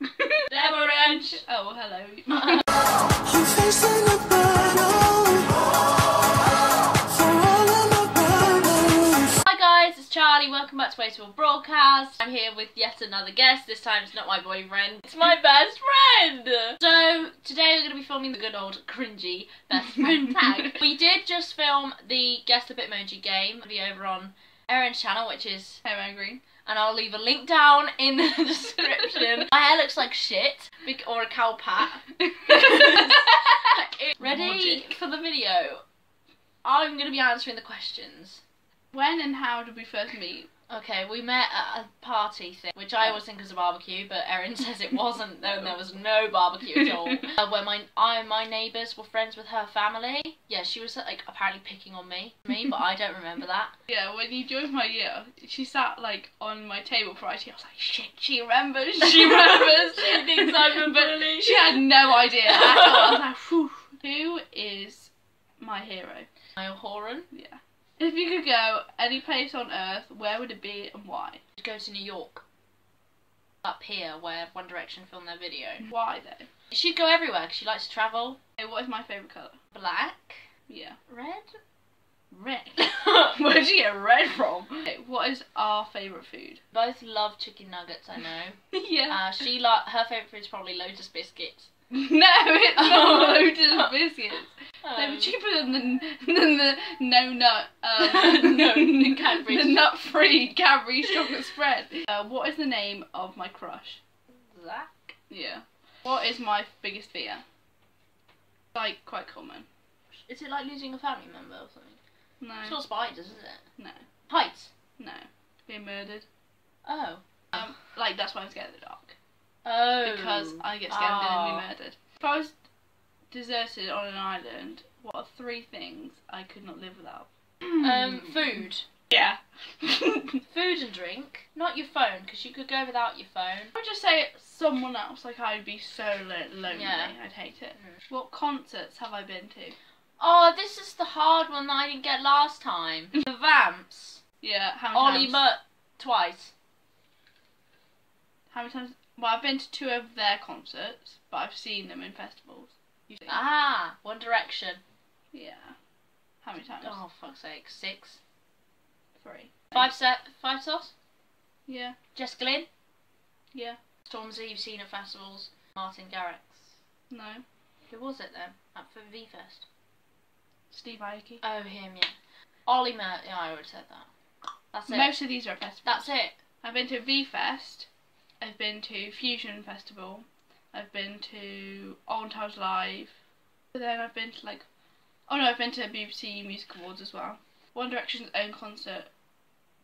Deborah Ranch. Oh, hello. I'm facing the battle. Hi guys, it's Charlie. Welcome back to Wasteful Broadcast. I'm here with yet another guest. This time it's not my boyfriend. It's my best friend. So today we're going to be filming the good old cringy best friend tag. We did just film the Guess the Bitmoji game. It'll be over on Aaron's channel, which is Aaron Green. And I'll leave a link down in the description. My hair looks like shit, or a cow pat. Ready for the video? I'm going to be answering the questions. When and how did we first meet? Okay, we met at a party thing, which I always think was a barbecue, but Erin says it wasn't, and there was no barbecue at all. Where my neighbours were friends with her family. Yeah, she was like apparently picking on me, but I don't remember that. Yeah, when you joined my year, she sat like on my table for IT. I was like, shit, she remembers, she thinks I'm a bully. She had no idea at all. I was like, whew. Who is my hero? Niall Horan? Yeah. If you could go any place on earth, where would it be and why? I'd go to New York. Up here, where One Direction filmed their video. Why though? She'd go everywhere because she likes to travel. Okay, what is my favourite colour? Black. Yeah. Red? Red. Where'd you get red from? Okay, what is our favourite food? Both love chicken nuggets, I know. Yeah. She her favourite food is probably Lotus biscuits. No, it's not Lotus biscuits. They were cheaper than the Cadbury, the nut-free Cadbury chocolate spread. What is the name of my crush? Zach. Yeah. What is my biggest fear? Like quite common. Is it like losing a family member or something? No. It's not spiders, is it? No. Heights? No. Being murdered. Oh. Like that's why I'm scared of the dark. Oh. Because I get scared of being murdered. If I was deserted on an island, what are three things I could not live without? Food. Yeah. Food and drink. Not your phone, because you could go without your phone. I would just say someone else, like I'd be so lonely. Yeah. I'd hate it. Mm. What concerts have I been to? Oh, this is the hard one that I didn't get last time. The Vamps. Yeah, how many times? Olly Mutt, twice. How many times? Well, I've been to two of their concerts, but I've seen them in festivals. Ah, One Direction. Yeah. How many times? Oh, fuck's sake. 6. 3. 5 Sauce? Yeah. Jess Glynn? Yeah. Stormzy, you've seen at festivals. Martin Garrix? No. Who was it then? Up for V-Fest? Steve Aoki. Oh, him, yeah. Olly Murs, yeah, I already said that. That's it. Most of these are at festivals. That's it. I've been to V-Fest. I've been to Fusion Festival. I've been to Old Towns Live. But then I've been to like... Oh no, I've been to BBC Music Awards as well. One Direction's own concert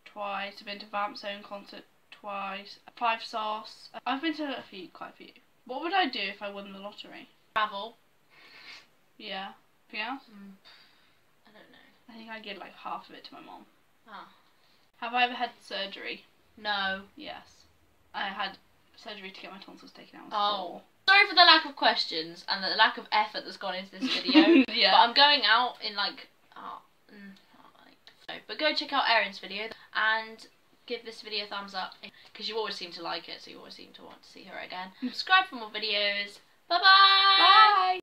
twice. I've been to Vamps' own concert twice. 5 Sauce. I've been to quite a few. What would I do if I won the lottery? Travel. Yeah. Anything else? I don't know. I think I'd give like half of it to my mom. Ah. Have I ever had surgery? No. Yes. I had surgery to get my tonsils taken out. Oh. Sorry for the lack of questions and the lack of effort that's gone into this video. Yeah. But I'm going out in like... But go check out Erin's video and give this video a thumbs up because you always seem to like it, so you always seem to want to see her again. Subscribe for more videos. Bye-bye! Bye!